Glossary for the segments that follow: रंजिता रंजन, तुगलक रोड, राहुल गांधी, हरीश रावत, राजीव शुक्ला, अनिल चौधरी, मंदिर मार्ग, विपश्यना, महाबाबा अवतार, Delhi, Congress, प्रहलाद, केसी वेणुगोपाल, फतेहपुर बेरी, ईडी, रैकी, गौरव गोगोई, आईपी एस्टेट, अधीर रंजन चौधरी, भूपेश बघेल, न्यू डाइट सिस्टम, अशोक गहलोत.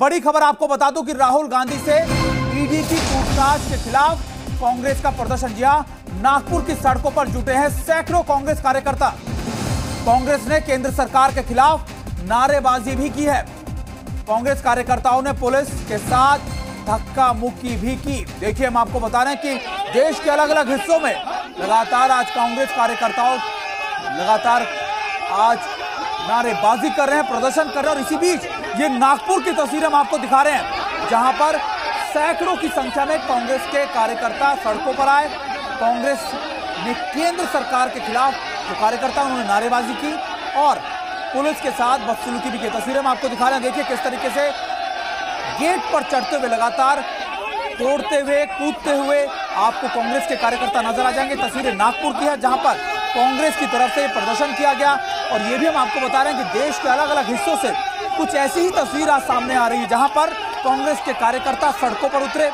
बड़ी खबर आपको बता दूं कि राहुल गांधी से ईडी की पूछताछ के खिलाफ कांग्रेस का प्रदर्शन। जिया नागपुर की सड़कों पर जुटे हैं सैकड़ों कांग्रेस कार्यकर्ता। कांग्रेस ने केंद्र सरकार के खिलाफ नारेबाजी भी की है। कांग्रेस कार्यकर्ताओं ने पुलिस के साथ धक्का मुक्की भी की। देखिए, हम आपको बता रहे हैं कि देश के अलग अलग हिस्सों में लगातार आज कांग्रेस कार्यकर्ताओं नारेबाजी कर रहे हैं, प्रदर्शन कर रहे हैं। और इसी बीच ये नागपुर की तस्वीर हम आपको दिखा रहे हैं, जहां पर सैकड़ों की संख्या में कांग्रेस के कार्यकर्ता सड़कों पर आए। कांग्रेस ने केंद्र सरकार के खिलाफ जो कार्यकर्ता उन्होंने नारेबाजी की और पुलिस के साथ बदसलूकी भी की। तस्वीरें हम आपको दिखा रहे हैं। देखिए किस तरीके से गेट पर चढ़ते हुए, लगातार तोड़ते हुए, कूदते हुए आपको कांग्रेस के कार्यकर्ता नजर आ जाएंगे। तस्वीरें नागपुर की है, जहां पर कांग्रेस की तरफ से प्रदर्शन किया गया। और ये भी हम आपको बता रहे हैं कि देश के अलग अलग हिस्सों से कुछ ऐसी ही तस्वीर आज सामने आ रही है, जहां पर कांग्रेस के कार्यकर्ता सड़कों पर उतरे,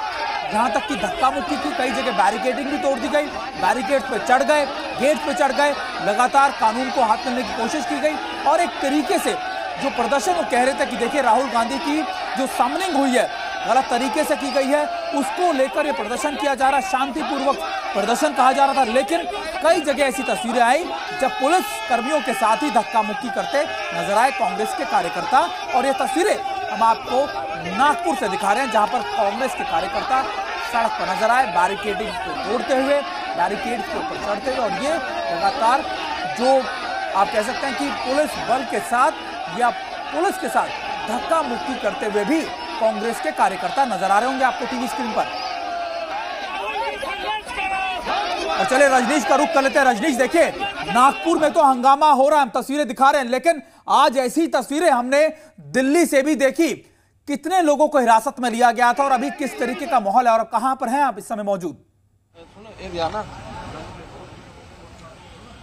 जहां तक कि धक्का मुक्की की। कई जगह बैरिकेडिंग भी तोड़ दी गई, बैरिकेड पर चढ़ गए, गेट पर चढ़ गए, लगातार कानून को हाथ में लेने की कोशिश की गई। और एक तरीके से जो प्रदर्शन, वो कह रहे थे कि देखिए राहुल गांधी की जो समनिंग हुई है गलत तरीके से की गई है, उसको लेकर ये प्रदर्शन किया जा रहा है। शांतिपूर्वक प्रदर्शन कहा जा रहा था, लेकिन कई जगह ऐसी तस्वीरें आई जब पुलिस कर्मियों के साथ ही धक्का मुक्की करते नजर आए कांग्रेस के कार्यकर्ता। और ये तस्वीरें हम आपको नागपुर से दिखा रहे हैं, जहां पर कांग्रेस के कार्यकर्ता सड़क पर नजर आए, बैरिकेडिंग को तोड़ते हुए, बैरिकेड के ऊपर चढ़ते हुए। और ये लगातार जो आप कह सकते हैं कि पुलिस बल के साथ या पुलिस के साथ धक्का मुक्की करते हुए भी कांग्रेस के कार्यकर्ता नजर आ रहे होंगे आपको टीवी स्क्रीन पर। और चले रजनीश का रुख कर लेते हैं। रजनीश, देखिए नागपुर में तो हंगामा हो रहा है, हम तस्वीरें दिखा रहे हैं, लेकिन आज ऐसी तस्वीरें हमने दिल्ली से भी देखी। कितने लोगों को हिरासत में लिया गया था और अभी किस तरीके का माहौल है, और कहां पर हैं आप इस समय मौजूद?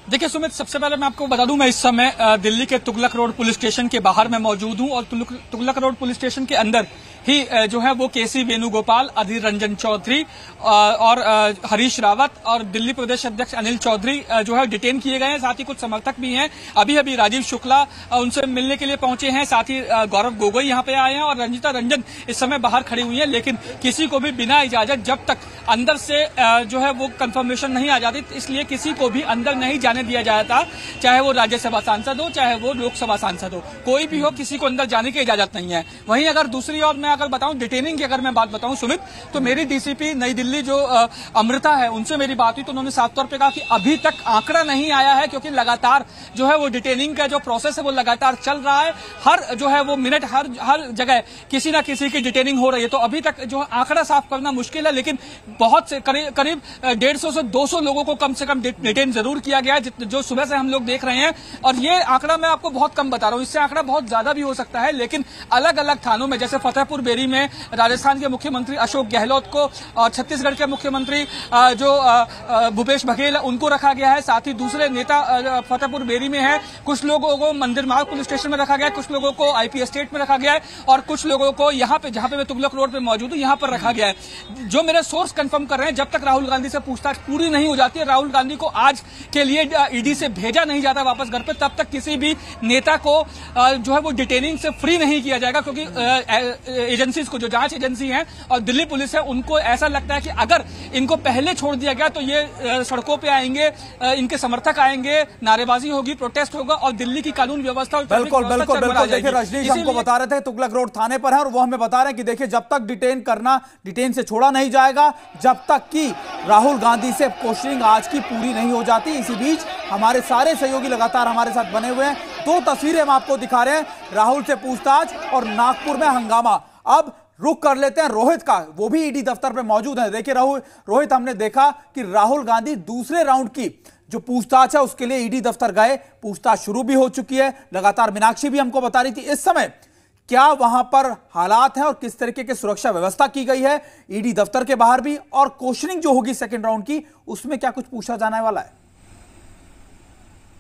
देखिए सुमित, सबसे पहले मैं आपको बता दूं, मैं इस समय दिल्ली के तुगलक रोड पुलिस स्टेशन के बाहर मैं मौजूद हूं। और तुगलक रोड पुलिस स्टेशन के अंदर ही जो है वो केसी वेणुगोपाल, अधीर रंजन चौधरी और हरीश रावत और दिल्ली प्रदेश अध्यक्ष अनिल चौधरी जो है डिटेन किए गए हैं। साथ ही कुछ समर्थक भी हैं, अभी अभी राजीव शुक्ला उनसे मिलने के लिए पहुंचे हैं। साथ ही गौरव गोगोई यहाँ पे आए हैं और रंजिता रंजन इस समय बाहर खड़ी हुई है। लेकिन किसी को भी बिना इजाजत, जब तक अंदर से जो है वो कंफर्मेशन नहीं आ जाती, इसलिए किसी को भी अंदर नहीं जाने दिया जाता, चाहे वो राज्यसभा सांसद हो, चाहे वो लोकसभा सांसद हो, कोई भी हो, किसी को अंदर जाने की इजाजत नहीं है। वहीं अगर दूसरी ओर मैं अगर बताऊं, डिटेनिंग की अगर मैं बात बताऊं सुमित, तो मेरी डीसीपी नई दिल्ली जो अमृता है, उनसे मेरी बात हुई, तो उन्होंने साफ तौर पे कहा कि अभी तक आंकड़ा नहीं आया है, क्योंकि लगातार जो है वो डिटेनिंग का जो प्रोसेस है वो लगातार चल रहा है। हर जो है वो मिनट, हर जगह किसी ना किसी की डिटेनिंग हो रही है, तो अभी तक जो आंकड़ा साफ करना मुश्किल है। लेकिन बहुत से करीब 150 से 200 लोगों को कम से कम डिटेन जरूर किया गया है, जो सुबह से हम लोग देख रहे हैं। और ये आंकड़ा मैं आपको बहुत कम बता रहा हूं, इससे आंकड़ा बहुत ज्यादा भी हो सकता है। लेकिन अलग अलग थानों में, जैसे फतेहपुर बेरी में राजस्थान के मुख्यमंत्री अशोक गहलोत को और छत्तीसगढ़ के मुख्यमंत्री जो भूपेश बघेल, उनको रखा गया है। साथ ही दूसरे नेता फतेहपुर बेरी में है, कुछ लोगों को मंदिर मार्ग पुलिस स्टेशन में रखा गया है, कुछ लोगों को आईपी एस्टेट में रखा गया है, और कुछ लोगों को यहाँ पे, जहां पे मैं तुगलक रोड पे मौजूद हूँ, यहाँ पर रखा गया है। जो मेरे सोर्स कंफर्म कर रहे हैं, जब तक राहुल गांधी से पूछताछ पूरी नहीं हो जाती है, राहुल गांधी को आज के लिए ईडी से भेजा नहीं जाता वापस घर पे, तब तक किसी भी नेता को जो है वो डिटेनिंग से फ्री नहीं किया जाएगा। क्योंकि एजेंसीज को, जो जांच एजेंसी हैं और दिल्ली पुलिस है, उनको ऐसा लगता है कि अगर इनको पहले छोड़ दिया गया तो ये सड़कों पे आएंगे, इनके समर्थक आएंगे, नारेबाजी होगी, प्रोटेस्ट होगा और दिल्ली की कानून व्यवस्था। बिल्कुल बिल्कुल बिल्कुल, देखिए रजनीश हमको बता रहे थे तुगलक रोड थाने पर है, और वो हमें बता रहे हैं कि देखिए जब तक डिटेन से छोड़ा नहीं जाएगा, जब तक कि राहुल गांधी से क्वेश्चनिंग आज की पूरी नहीं हो जाती। इसी बीच हमारे सारे सहयोगी लगातार हमारे साथ बने हुए हैं। दो तस्वीरें हम आपको दिखा रहे हैं, राहुल से पूछताछ और नागपुर में हंगामा। अब रुक कर लेते हैं रोहित का, वो भी ईडी दफ्तर पे मौजूद है। देखिए रोहित, हमने देखा कि राहुल गांधी दूसरे राउंड की जो पूछताछ है उसके लिए ईडी दफ्तर गए। पूछताछ शुरू भी हो चुकी है, लगातार मीनाक्षी भी हमको बता रही थी इस समय क्या वहां पर हालात हैं और किस तरीके की सुरक्षा व्यवस्था की गई है ईडी दफ्तर के बाहर भी, और क्वेश्चनिंग जो होगी सेकेंड राउंड की, उसमें क्या कुछ पूछा जाने वाला है।